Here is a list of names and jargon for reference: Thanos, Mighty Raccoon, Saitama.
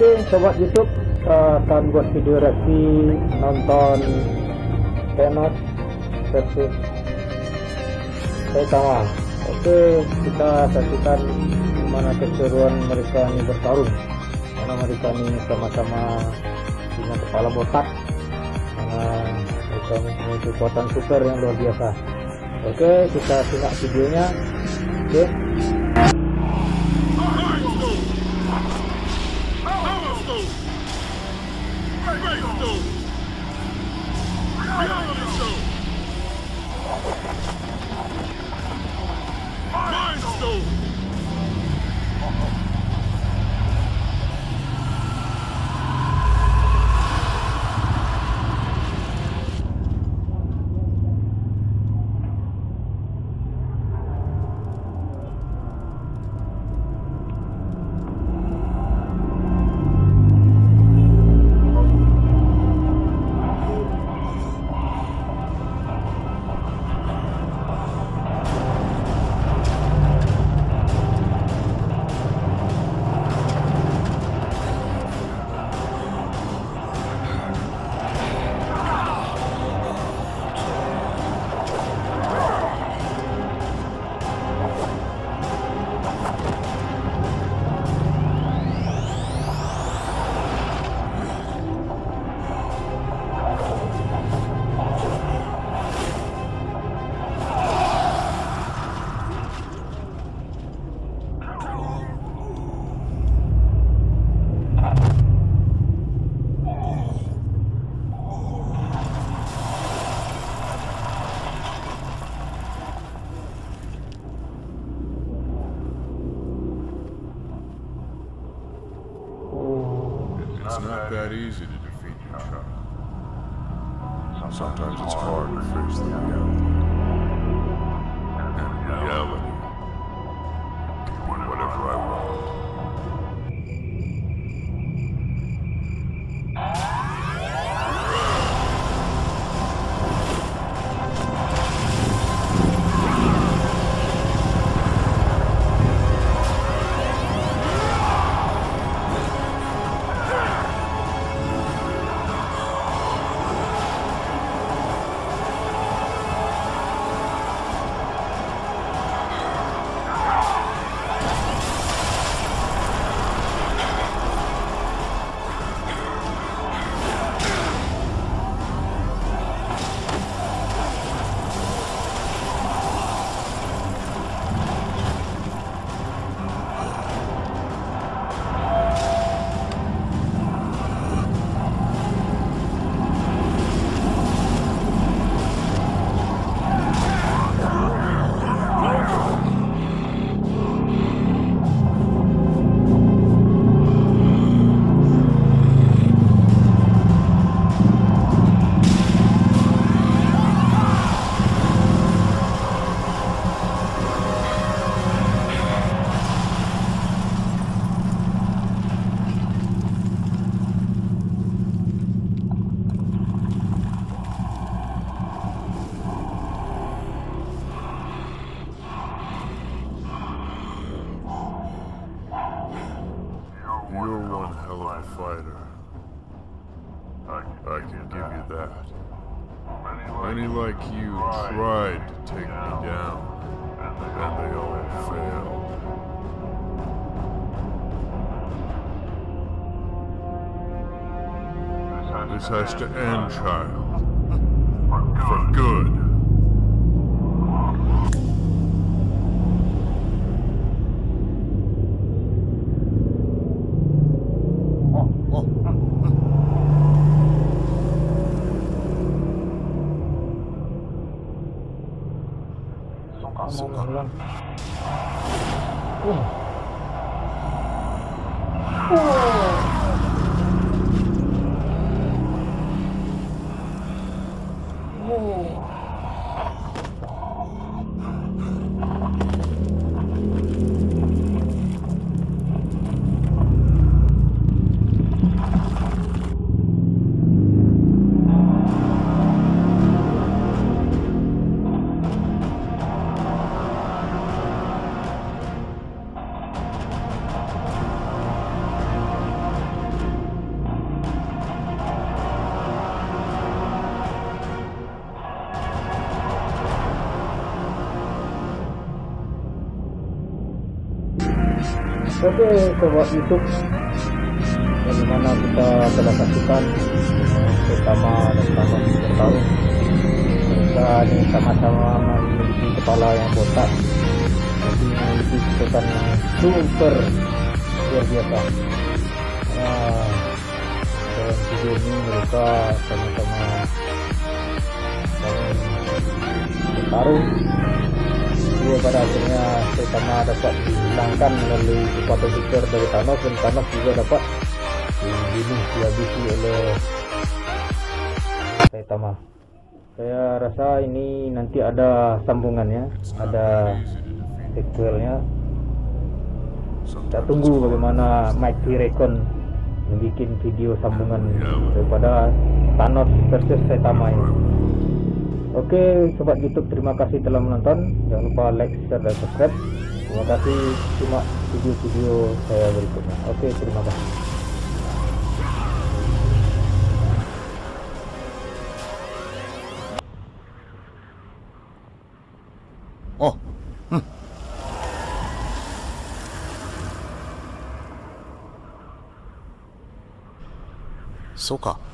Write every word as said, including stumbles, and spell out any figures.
Oke, sobat YouTube, uh, akan buat video reaksi nonton Thanos versus Saitama. Oke, kita saksikan gimana keseruan mereka ini bertarung, karena mereka ini sama-sama punya kepala botak, karena mereka mempunyai kekuatan super yang luar biasa. Oke, kita simak videonya. Oke. It's not that easy to defeat each other. Sometimes it's hard to face the reality. And reality can be whatever I want. Fighter. I, I can give you that. Many like you tried to take me down, and they all failed. This has to end, child. For good. Wah. Wah. Wah. Oh. Tapi coba YouTube bagaimana kita telah terutama tentang bertarung. Kita ini sama-sama memiliki kepala yang botak, jadi memiliki kekuatan super luar biasa. Nah, dalam video ini mereka sama-sama bertarung. Dia pada akhirnya Saitama dapat dihilangkan melalui kekuatan super dari Thanos, dan Thanos juga dapat dibunuh dihabisi oleh Saitama. Saya rasa ini nanti ada sambungannya, ada sequelnya. Kita tunggu bagaimana Mighty Raccoon membuat video sambungan daripada Thanos versus Saitama ini. Oke sobat YouTube, terima kasih telah menonton. Jangan lupa like, share, dan subscribe. Terima kasih, simak video-video saya berikutnya. Oke, terima kasih. Oh. Hm. So ka.